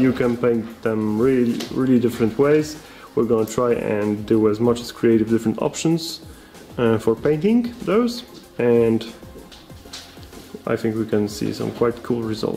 you can paint them really different ways. We're gonna try and do as much as creative different options for painting those, and I think we can see some quite cool results.